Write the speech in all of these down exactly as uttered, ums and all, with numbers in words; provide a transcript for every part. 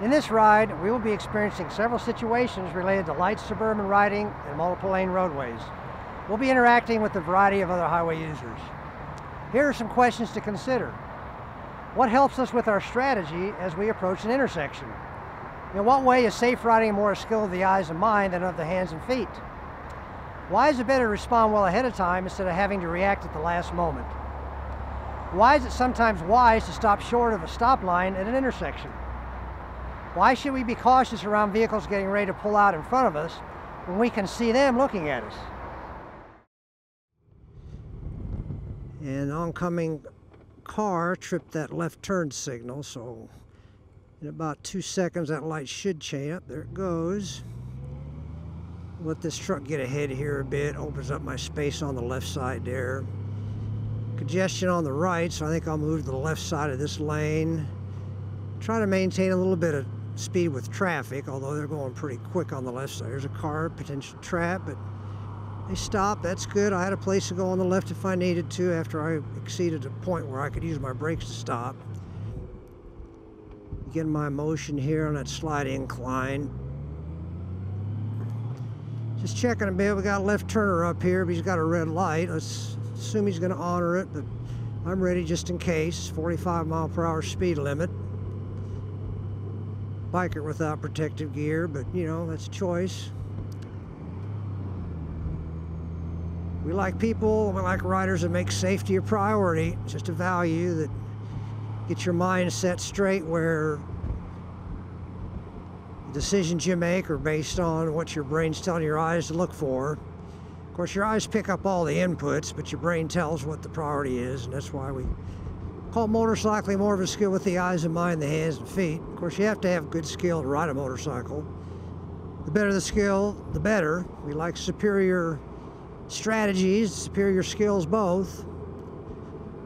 In this ride, we will be experiencing several situations related to light suburban riding and multiple lane roadways. We'll be interacting with a variety of other highway users. Here are some questions to consider. What helps us with our strategy as we approach an intersection? In what way is safe riding more a skill of the eyes and mind than of the hands and feet? Why is it better to respond well ahead of time instead of having to react at the last moment? Why is it sometimes wise to stop short of a stop line at an intersection? Why should we be cautious around vehicles getting ready to pull out in front of us when we can see them looking at us? An oncoming car tripped that left turn signal, so in about two seconds that light should change up. There it goes. Let this truck get ahead here a bit, opens up my space on the left side there. Congestion on the right, so I think I'll move to the left side of this lane. Try to maintain a little bit of speed with traffic, although they're going pretty quick on the left side. There's a car, potential trap, but they stopped. That's good. I had a place to go on the left if I needed to after I exceeded a point where I could use my brakes to stop. Begin my motion here on that slight incline. Just checking a bit. We got a left turner up here, but he's got a red light. Let's assume he's going to honor it, but I'm ready just in case. forty-five mile per hour speed limit. Biker without protective gear, but you know, that's a choice. We like people, we like riders that make safety a priority. It's just a value that gets your mindset straight where decisions you make are based on what your brain's telling your eyes to look for. Of course, your eyes pick up all the inputs, but your brain tells what the priority is, and that's why we call motorcycling more of a skill with the eyes and mind, the hands and feet. Of course, you have to have good skill to ride a motorcycle. The better the skill, the better. We like superior strategies, superior skills both.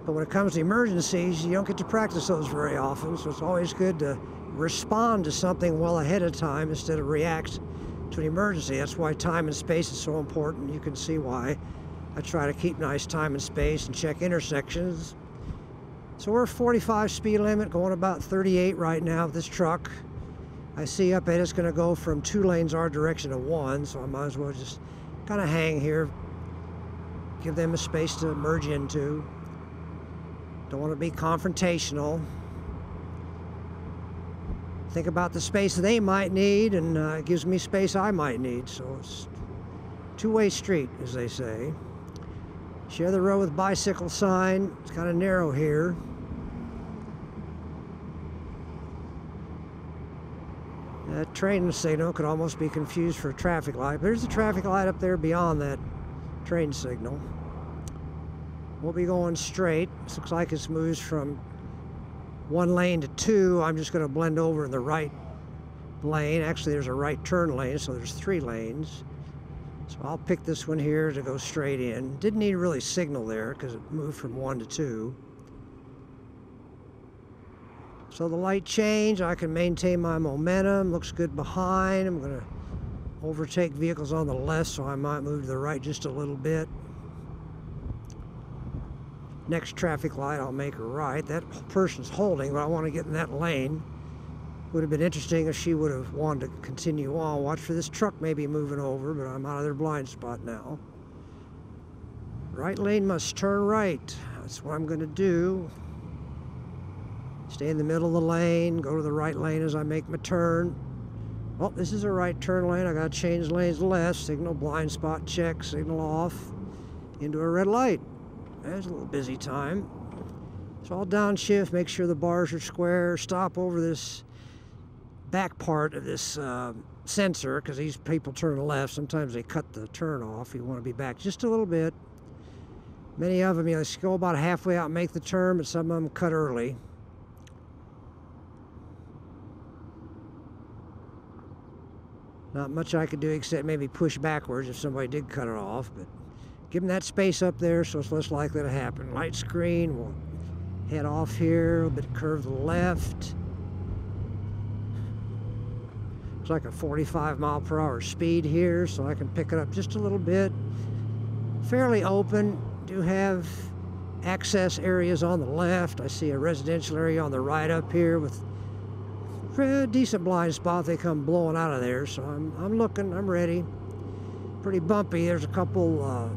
But when it comes to emergencies, you don't get to practice those very often, so it's always good to respond to something well ahead of time instead of react to an emergency. That's why time and space is so important. You can see why I try to keep nice time and space and check intersections. So we're forty-five speed limit, going about thirty-eight right now with this truck. I see up ahead it's going to go from two lanes our direction to one, so I might as well just kind of hang here, give them a space to merge into. Don't want to be confrontational. Think about the space they might need, and uh, it gives me space I might need. So it's two-way street, as they say. Share the road with bicycle sign. It's kind of narrow here. That train signal could almost be confused for a traffic light. There's a traffic light up there beyond that train signal. We'll be going straight. This looks like it moves from one lane to two. I'm just going to blend over in the right lane. Actually, there's a right turn lane, so there's three lanes. So I'll pick this one here to go straight in. Didn't need to really signal there because it moved from one to two. So the light change, I can maintain my momentum. Looks good behind. I'm going to overtake vehicles on the left, so I might move to the right just a little bit. Next traffic light, I'll make a right. That person's holding, but I want to get in that lane. Would have been interesting if she would have wanted to continue on. Watch for this truck maybe moving over, but I'm out of their blind spot now. Right lane must turn right. That's what I'm going to do. Stay in the middle of the lane, go to the right lane as I make my turn. Oh, this is a right turn lane. I got to change lanes left. Signal blind spot check, signal off, into a red light. That's a little busy time. So I'll downshift, make sure the bars are square, stop over this back part of this uh, sensor, because these people turn left. Sometimes they cut the turn off. You want to be back just a little bit. Many of them, you know, they go about halfway out and make the turn, but some of them cut early. Not much I could do except maybe push backwards if somebody did cut it off, but give them that space up there, so it's less likely to happen. Light screen, we'll head off here, a little bit curve to the left. It's like a forty-five mile per hour speed here, so I can pick it up just a little bit. Fairly open, do have access areas on the left. I see a residential area on the right up here with pretty decent blind spot. They come blowing out of there, so I'm, I'm looking, I'm ready. Pretty bumpy. There's a couple uh,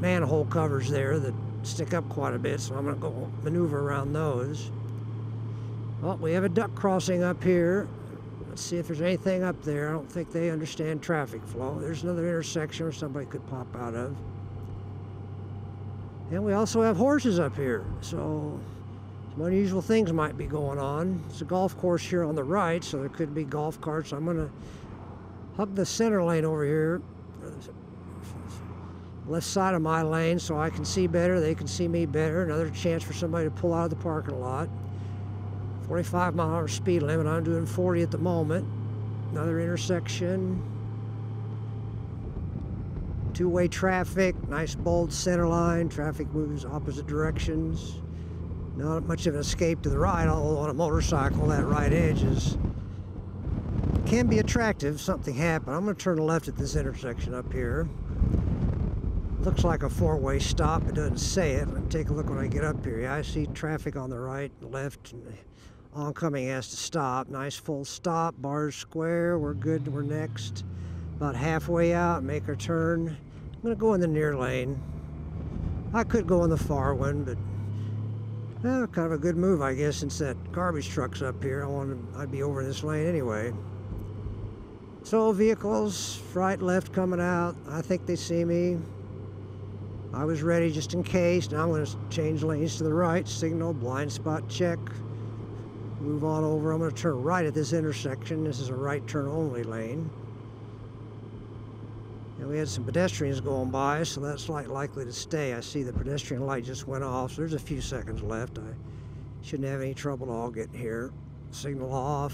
manhole covers there that stick up quite a bit, so I'm going to go maneuver around those. Well, we have a duck crossing up here. Let's see if there's anything up there. I don't think they understand traffic flow. There's another intersection where somebody could pop out of. And we also have horses up here, so some unusual things might be going on. It's a golf course here on the right, so there could be golf carts. I'm going to hug the center lane over here, left side of my lane, so I can see better, they can see me better. Another chance for somebody to pull out of the parking lot. forty-five mile an hour speed limit, I'm doing forty at the moment. Another intersection. Two-way traffic, nice bold center line. Traffic moves opposite directions. Not much of an escape to the right, although on a motorcycle that right edge is can be attractive if something happened. I'm going to turn left at this intersection up here. Looks like a four-way stop. It doesn't say it. Let me take a look when I get up here. Yeah, I see traffic on the right and left. And oncoming has to stop. Nice full stop. Bars square. We're good. We're next. About halfway out. Make our turn. I'm going to go in the near lane. I could go in the far one, but well, kind of a good move, I guess, since that garbage truck's up here. I want to, I'd be over in this lane anyway. So vehicles, right, left coming out. I think they see me. I was ready just in case. Now I'm going to change lanes to the right, signal, blind spot check, move on over. I'm going to turn right at this intersection. This is a right turn only lane. And we had some pedestrians going by, so that's like likely to stay. I see the pedestrian light just went off, so there's a few seconds left. I shouldn't have any trouble at all getting here. Signal off.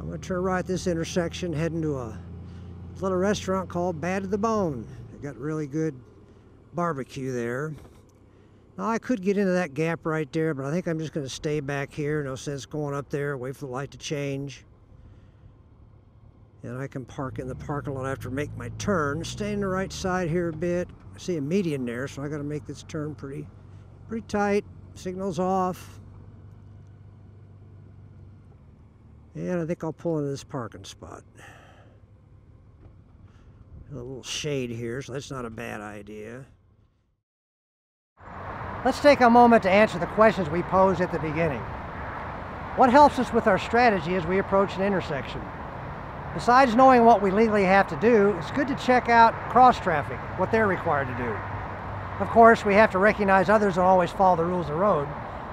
I'm going to turn right at this intersection, heading to a little restaurant called Bad to the Bone. They got really good barbecue there. Now, I could get into that gap right there, but I think I'm just going to stay back here. No sense going up there, wait for the light to change. And I can park in the parking lot after I make my turn. Stay on the right side here a bit. I see a median there, so I got to make this turn pretty, pretty tight. Signal's off. And I think I'll pull into this parking spot. A little shade here, so that's not a bad idea. Let's take a moment to answer the questions we posed at the beginning. What helps us with our strategy as we approach an intersection? Besides knowing what we legally have to do, it's good to check out cross traffic, what they're required to do. Of course, we have to recognize others don't always follow the rules of the road,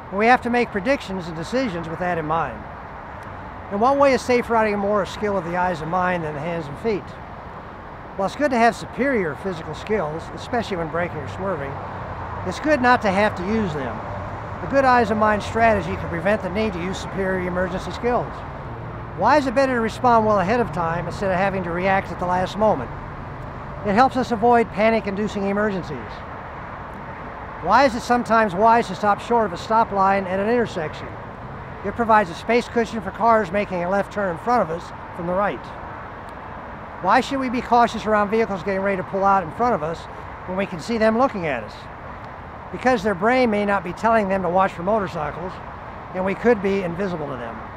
and we have to make predictions and decisions with that in mind. In one way is safe riding more a skill of the eyes and mind than the hands and feet. While it's good to have superior physical skills, especially when braking or swerving, it's good not to have to use them. A good eyes and mind strategy can prevent the need to use superior emergency skills. Why is it better to respond well ahead of time instead of having to react at the last moment? It helps us avoid panic-inducing emergencies. Why is it sometimes wise to stop short of a stop line at an intersection? It provides a space cushion for cars making a left turn in front of us from the right. Why should we be cautious around vehicles getting ready to pull out in front of us when we can see them looking at us? Because their brain may not be telling them to watch for motorcycles, and we could be invisible to them.